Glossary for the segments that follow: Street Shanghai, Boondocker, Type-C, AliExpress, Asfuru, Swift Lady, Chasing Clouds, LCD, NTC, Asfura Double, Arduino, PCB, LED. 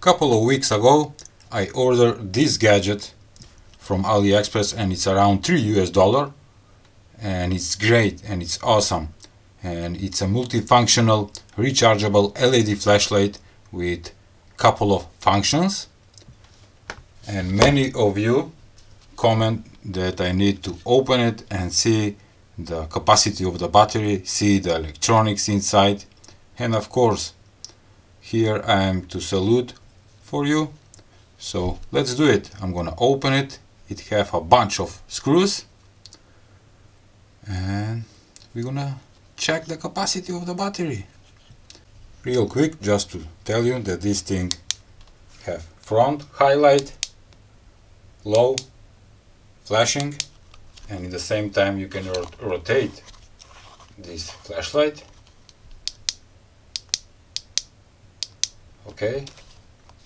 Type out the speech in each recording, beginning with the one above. Couple of weeks ago I ordered this gadget from AliExpress and it's around $3 US, and it's great and it's awesome, and it's a multifunctional rechargeable LED flashlight with couple of functions. And many of you comment that I need to open it and see the capacity of the battery, see the electronics inside, and of course here I am to salute for you. So let's do it. I'm gonna open it. It have a bunch of screws and we're gonna check the capacity of the battery. Real quick, just to tell you that this thing have front highlight, low, flashing, and at the same time you can rotate this flashlight. Okay,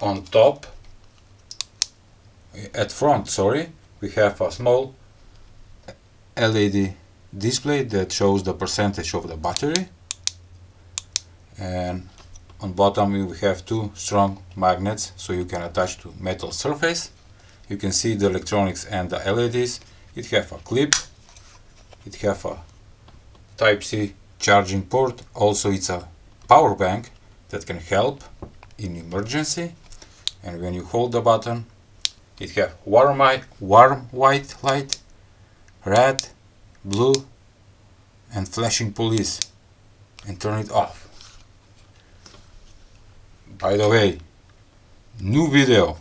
on top, at front, sorry, we have a small LED display that shows the percentage of the battery, and on bottom we have two strong magnets so you can attach to metal surface. You can see the electronics and the LEDs. It have a clip, it have a Type-C charging port, also it's a power bank that can help in emergency, and when you hold the button it have warm white light, red, blue and flashing police, and turn it off. By the way, new video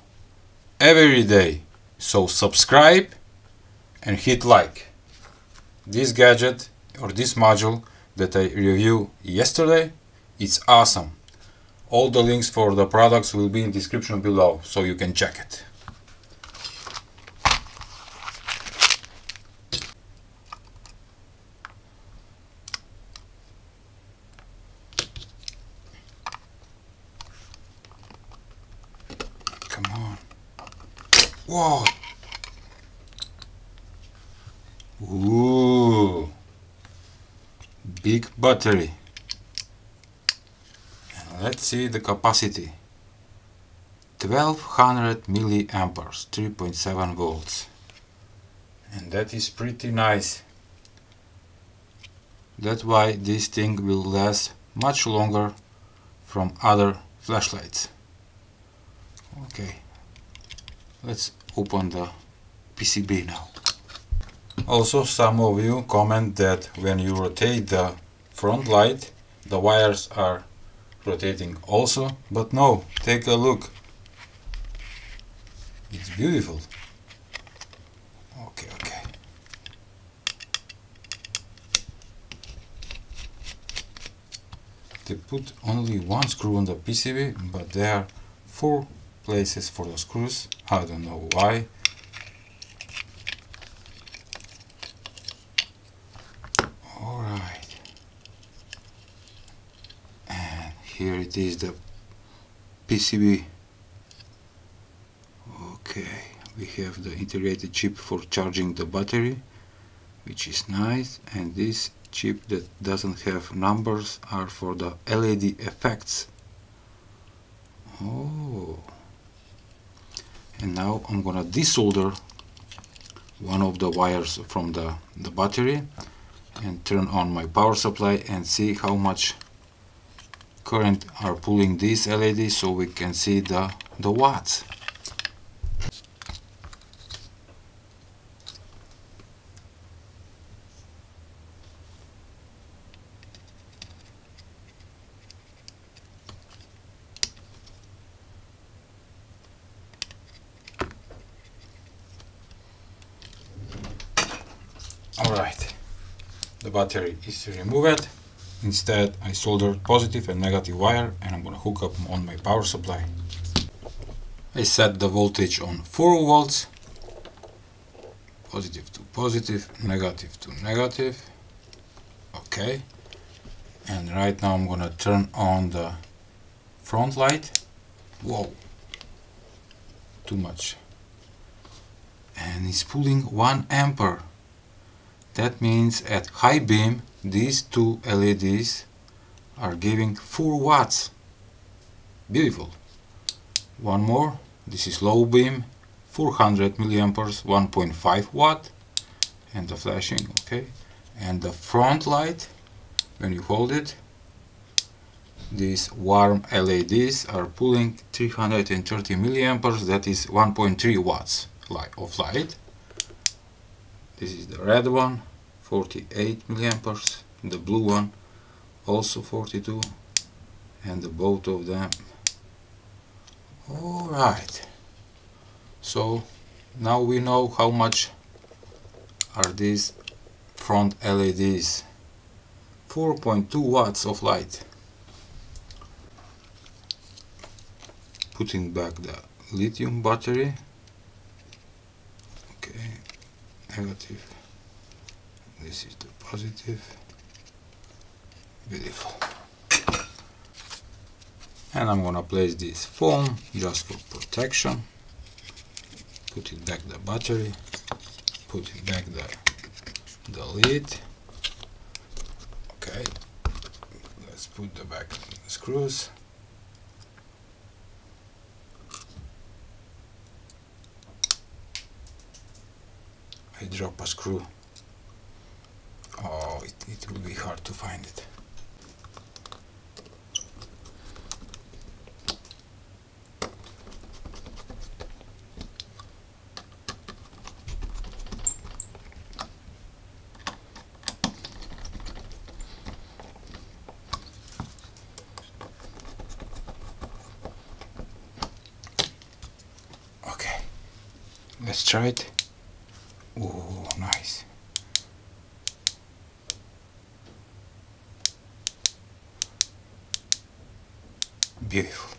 every day, so subscribe and hit like. This gadget or this module that I reviewed yesterday, it's awesome. All the links for the products will be in description below so you can check it. Come on. Whoa. Ooh. Big battery. And let's see the capacity. 1200 milliamperes, 3.7 volts. And that is pretty nice. That's why this thing will last much longer from other flashlights. Okay, let's open the PCB now. Also, some of you comment that when you rotate the front light, the wires are rotating also, but no, take a look. It's beautiful. Okay, okay. They put only one screw on the PCB, but they are four places for the screws. I don't know why. All right, and here it is, the PCB. Okay, we have the integrated chip for charging the battery, which is nice, and this chip that doesn't have numbers are for the LED effects. Oh. And now I'm gonna desolder one of the wires from the battery and turn on my power supply and see how much current are pulling these LEDs so we can see the watts. Alright, the battery is removed. Instead I soldered positive and negative wire, and I'm gonna hook up on my power supply. I set the voltage on 4 volts, positive to positive, negative to negative. Okay, and right now I'm gonna turn on the front light. Whoa, too much. And it's pulling 1 ampere. That means at high beam these two LEDs are giving 4 watts. Beautiful. one more. This is low beam, 400 milliamperes, 1.5 watt, and the flashing, okay. And the front light, when you hold it, these warm LEDs are pulling 330 milliamperes, that is 1.3 watts of light. This is the red one, 48 milliamperes, the blue one also 42, and the both of them. Alright, so now we know how much are these front LEDs, 4.2 watts of light. Putting back the lithium battery, okay, negative, this is the positive, beautiful. And I'm gonna place this foam just for protection, put it back the battery, put it back the lid, okay, let's put the back screws. I drop a screw. Oh, it will be hard to find it. Okay, let's try it. Oh, nice. Beautiful.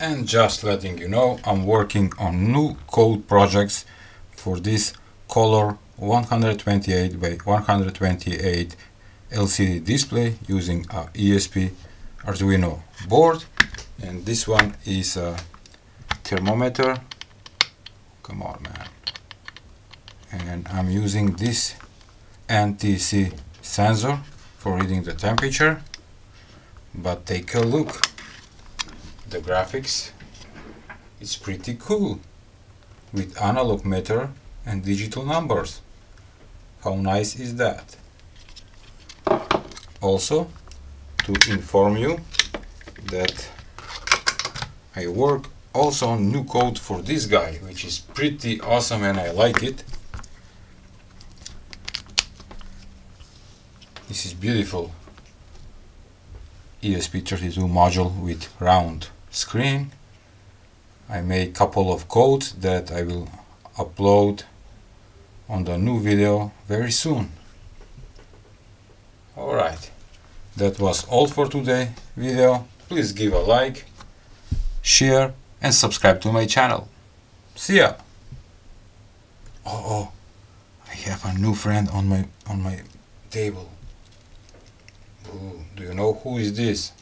And just letting you know, I'm working on new code projects for this color 128 by 128 LCD display using a ESP Arduino board. And this one is a thermometer. Come on, man. And I'm using this NTC sensor for reading the temperature. But take a look, the graphics, it's pretty cool with analog meter and digital numbers. How nice is that? Also, to inform you that I work also on new code for this guy, which is pretty awesome and I like it. This is beautiful ESP32 module with round screen. I made a couple of codes that I will upload on the new video very soon. Alright, that was all for today's video. Please give a like, share, and subscribe to my channel. See ya! Oh, I have a new friend on my table. Ooh, do you know who is this?